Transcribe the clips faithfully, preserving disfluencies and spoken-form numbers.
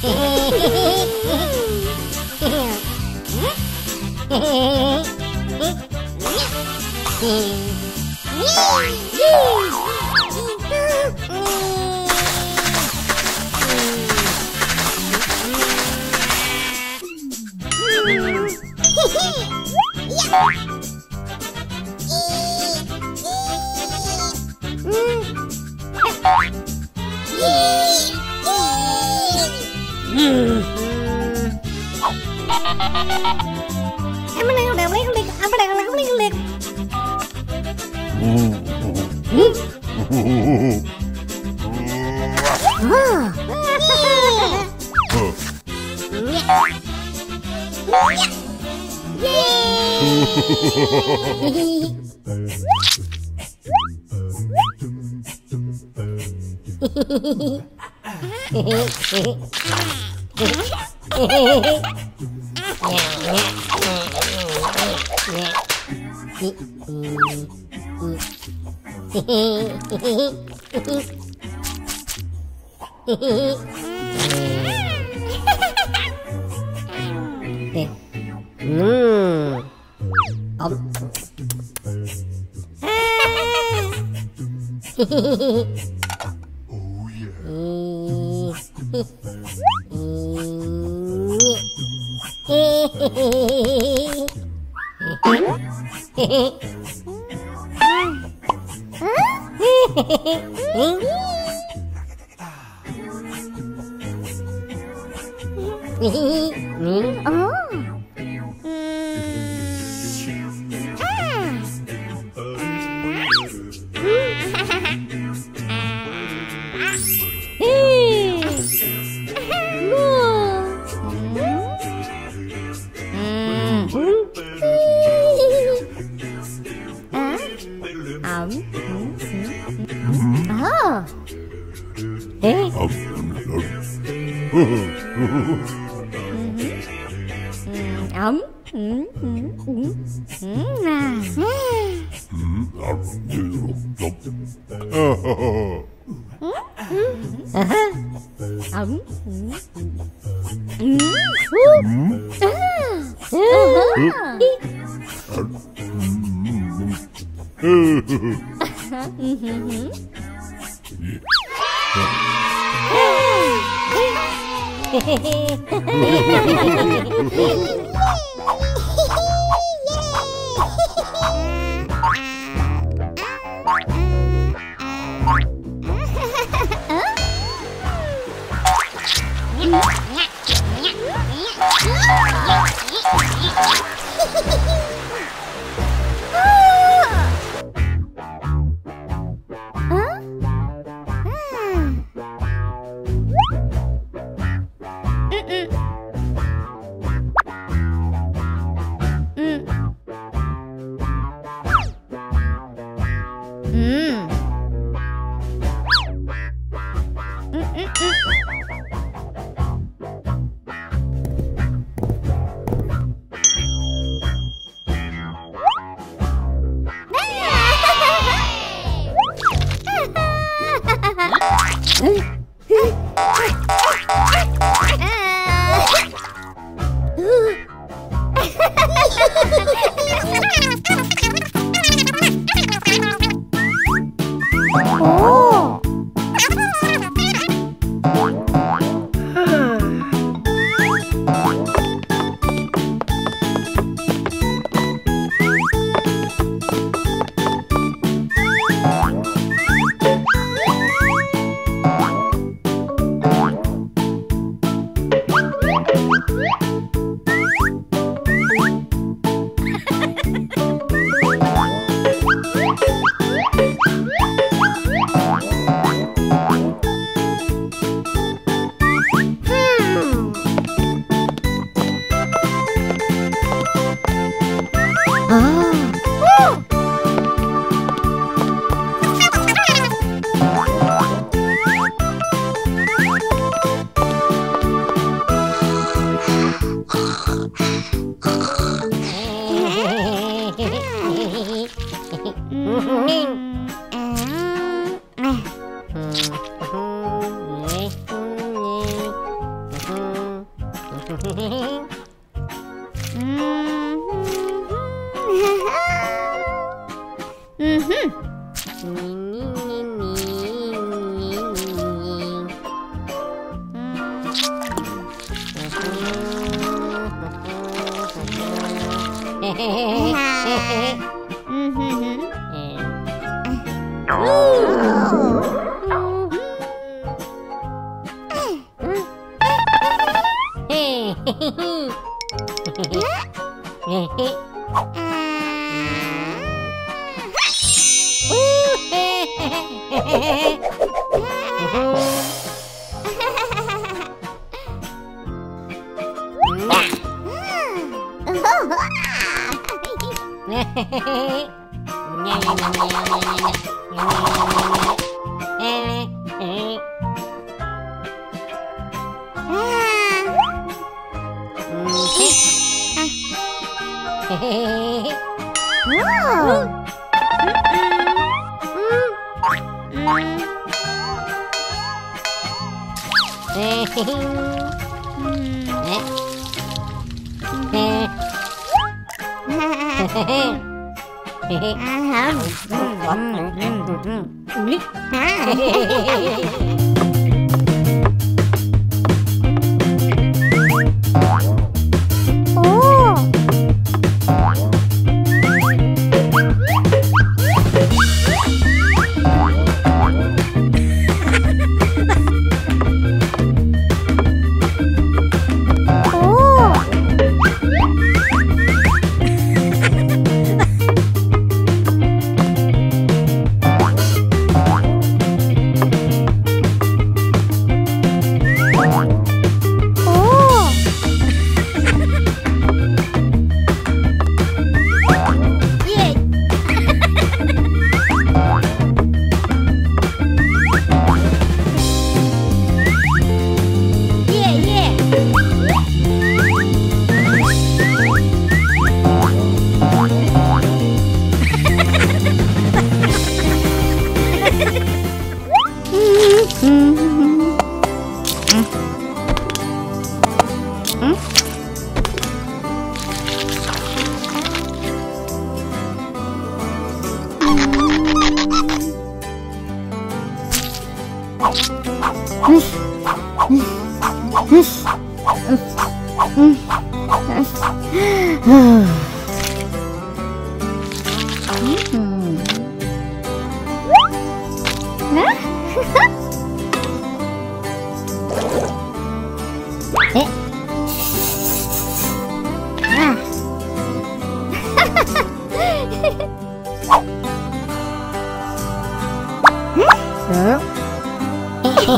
Oh!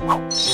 Wow.